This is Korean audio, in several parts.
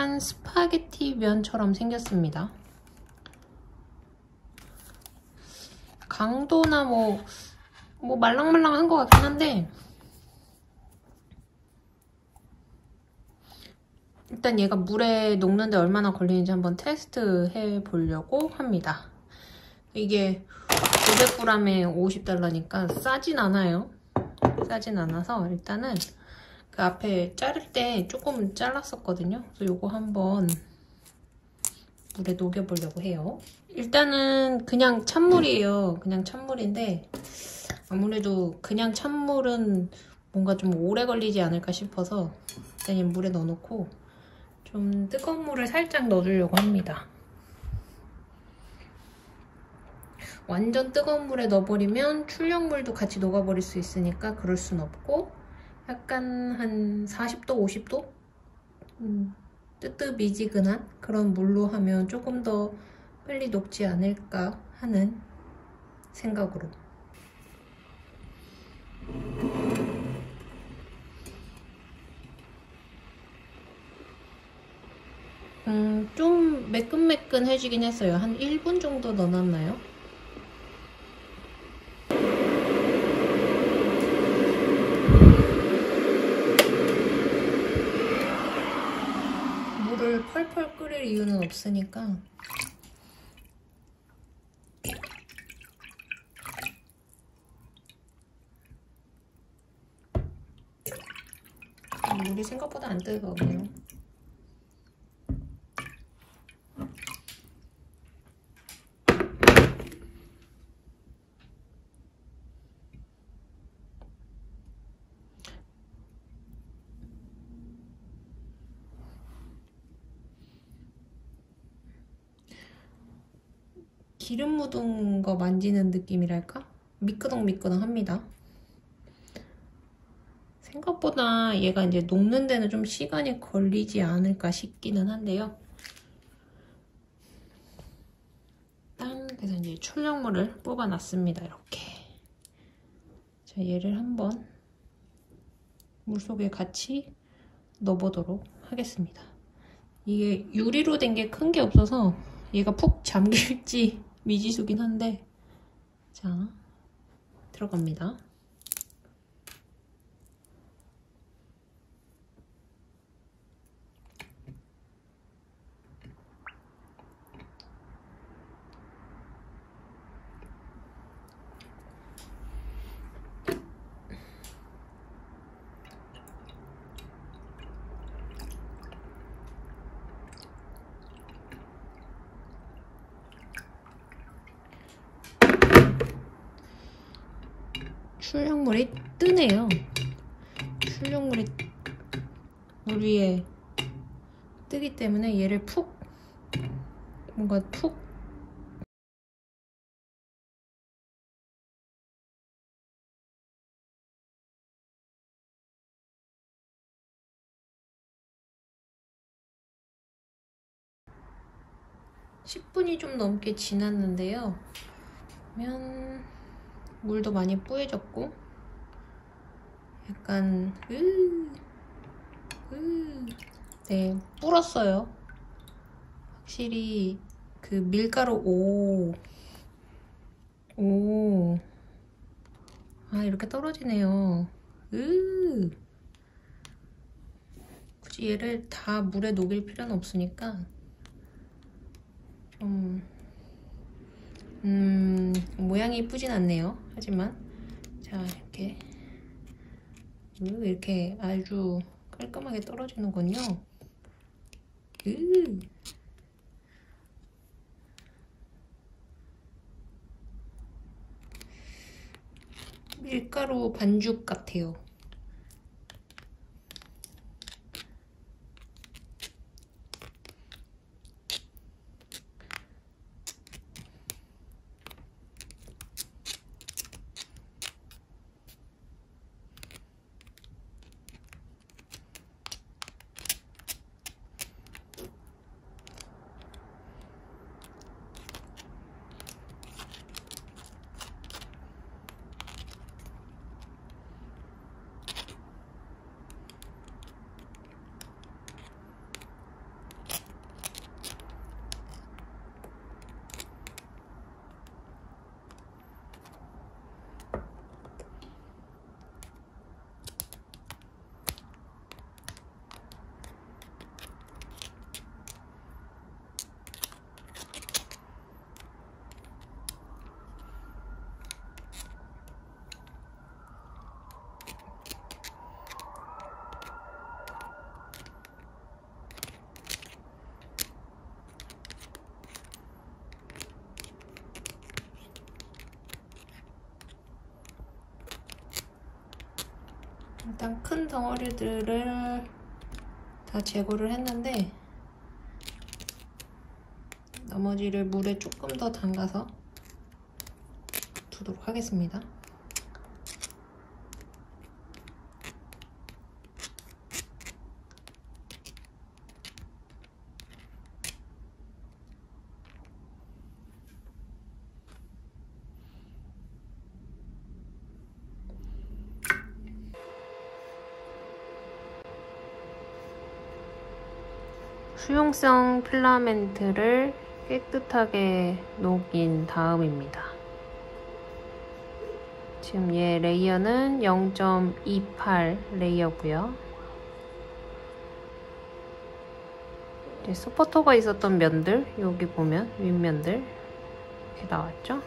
약간 스파게티 면처럼 생겼습니다. 강도나 뭐 말랑말랑한 것 같긴 한데 일단 얘가 물에 녹는데 얼마나 걸리는지 한번 테스트 해보려고 합니다. 이게 500g에 $50니까 싸진 않아서 일단은 그 앞에 자를 때 조금 잘랐었거든요. 그래서 요거 한번 물에 녹여보려고 해요. 일단은 그냥 찬물이에요. 그냥 찬물인데 아무래도 그냥 찬물은 뭔가 좀 오래 걸리지 않을까 싶어서 일단 물에 넣어놓고 좀 뜨거운 물을 살짝 넣어주려고 합니다. 완전 뜨거운 물에 넣어버리면 출력물도 같이 녹아버릴 수 있으니까 그럴 순 없고 약간 한 40도, 50도? 뜨뜻미지근한 그런 물로 하면 조금 더 빨리 녹지 않을까 하는 생각으로 좀 매끈매끈해지긴 했어요. 한 1분 정도 넣어놨나요? 펄펄 끓일 이유는 없으니까 물이 생각보다 안 뜨거워요. 기름 묻은 거 만지는 느낌이랄까? 미끄덩미끄덩합니다. 생각보다 얘가 이제 녹는 데는 좀 시간이 걸리지 않을까 싶기는 한데요. 일단 그래서 이제 출력물을 뽑아놨습니다. 이렇게. 자, 얘를 한번 물속에 같이 넣어보도록 하겠습니다. 이게 유리로 된 게 큰 게 없어서 얘가 푹 잠길지 미지수긴 한데 자 들어갑니다. 출력물이 뜨네요. 출력물이 물 위에 뜨기 때문에 얘를 푹 푹 10분이 좀 넘게 지났는데요. 그러면 물도 많이 뿌얘졌고 약간 네, 불었어요. 확실히 그 밀가루 아 이렇게 떨어지네요. 굳이 얘를 다 물에 녹일 필요는 없으니까 좀 모양이 이쁘진 않네요. 하지만 자 이렇게 아주 깔끔하게 떨어지는군요. 밀가루 반죽 같아요. 일단 큰 덩어리들을 다 제거를 했는데 나머지를 물에 조금 더 담가서 두도록 하겠습니다. 수용성 필라멘트를 깨끗하게 녹인 다음입니다. 지금 얘 레이어는 0.28 레이어고요. 이제 서포터가 있었던 면들, 여기 보면 윗면들 이렇게 나왔죠.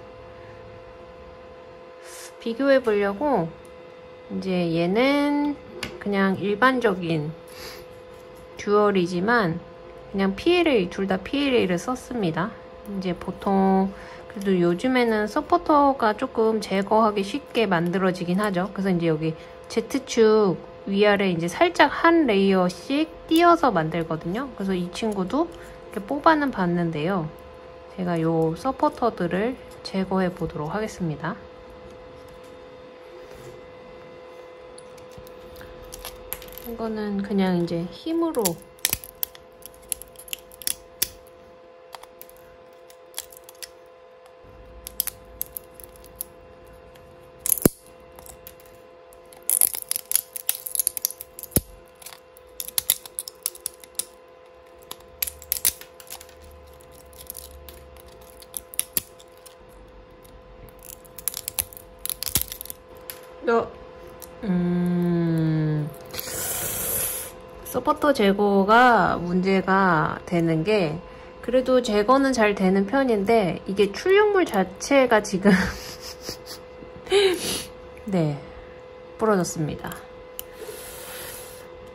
비교해 보려고 이제 얘는 그냥 일반적인 듀얼이지만 그냥 PLA, 둘 다 PLA를 썼습니다. 이제 보통, 그래도 요즘에는 서포터가 조금 제거하기 쉽게 만들어지긴 하죠. 그래서 이제 여기 Z축 위아래 이제 살짝 한 레이어씩 띄어서 만들거든요. 그래서 이 친구도 이렇게 뽑아는 봤는데요. 제가 요 서포터들을 제거해 보도록 하겠습니다. 이거는 그냥 이제 힘으로 서포터 제거가 문제가 되는 게, 그래도 제거는 잘 되는 편인데 이게 출력물 자체가 지금 네, 부러졌습니다.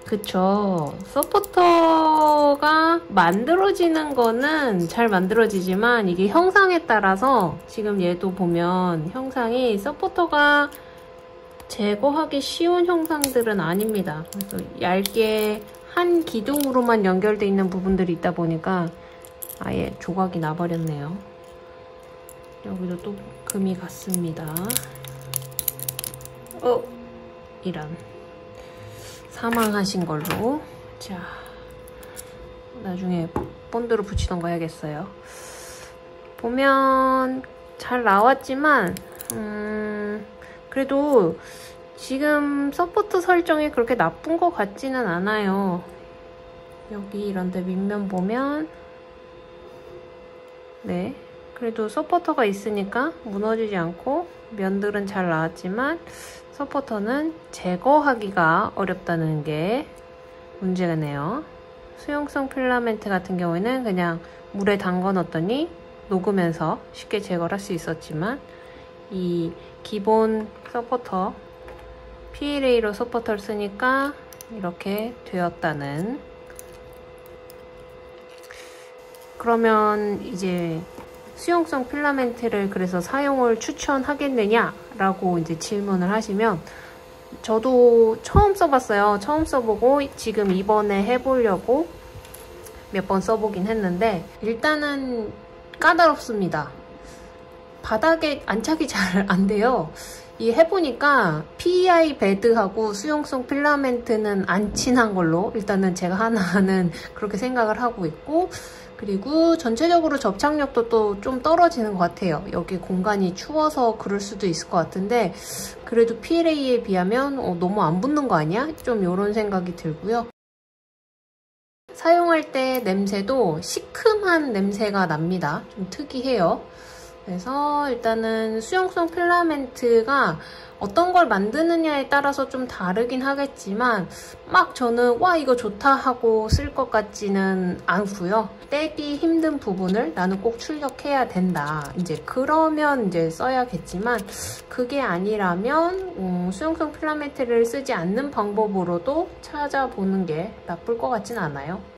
그쵸, 서포터가 만들어지는 거는 잘 만들어지지만 이게 형상에 따라서, 지금 얘도 보면 형상이 서포터가 제거하기 쉬운 형상들은 아닙니다. 그래서 얇게 한 기둥으로만 연결되어 있는 부분들이 있다 보니까 아예 조각이 나버렸네요. 여기도 또 금이 갔습니다. 이런, 사망하신 걸로. 자, 나중에 본드로 붙이던가 해야겠어요. 보면 잘 나왔지만 그래도 지금 서포트 설정이 그렇게 나쁜 것 같지는 않아요. 여기 이런데 밑면 보면 네, 그래도 서포터가 있으니까 무너지지 않고 면들은 잘 나왔지만 서포터는 제거하기가 어렵다는 게 문제네요. 수용성 필라멘트 같은 경우에는 그냥 물에 담궈 넣었더니 녹으면서 쉽게 제거를 할 수 있었지만, 이 기본 서포터 PLA로 서포터를 쓰니까 이렇게 되었다는. 그러면 이제 수용성 필라멘트를 그래서 사용을 추천하겠느냐 라고 이제 질문을 하시면, 저도 처음 써봤어요. 처음 써보고 지금 이번에 해보려고 몇 번 써보긴 했는데 일단은 까다롭습니다. 바닥에 안착이 잘 안 돼요. 이 해보니까 PEI 베드하고 수용성 필라멘트는 안 친한 걸로 일단은 제가 하나는 그렇게 생각을 하고 있고, 그리고 전체적으로 접착력도 또 좀 떨어지는 것 같아요. 여기 공간이 추워서 그럴 수도 있을 것 같은데, 그래도 PLA에 비하면 너무 안 붙는 거 아니야? 좀 이런 생각이 들고요. 사용할 때 냄새도 시큼한 냄새가 납니다. 좀 특이해요. 그래서 일단은 수용성 필라멘트가 어떤 걸 만드느냐에 따라서 좀 다르긴 하겠지만, 막 저는 와 이거 좋다 하고 쓸 것 같지는 않고요. 떼기 힘든 부분을 나는 꼭 출력해야 된다, 이제 그러면 이제 써야겠지만, 그게 아니라면 수용성 필라멘트를 쓰지 않는 방법으로도 찾아보는 게 나쁠 것 같진 않아요.